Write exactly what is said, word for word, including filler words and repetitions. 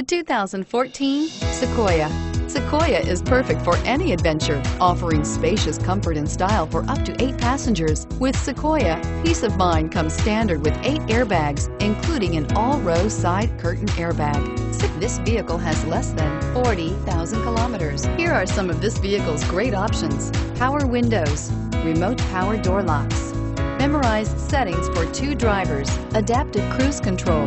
The two thousand fourteen Sequoia. Sequoia is perfect for any adventure, offering spacious comfort and style for up to eight passengers. With Sequoia, peace of mind comes standard with eight airbags, including an all-row side curtain airbag. This vehicle has less than forty thousand kilometers. Here are some of this vehicle's great options: power windows, remote power door locks, memorized settings for two drivers, adaptive cruise control.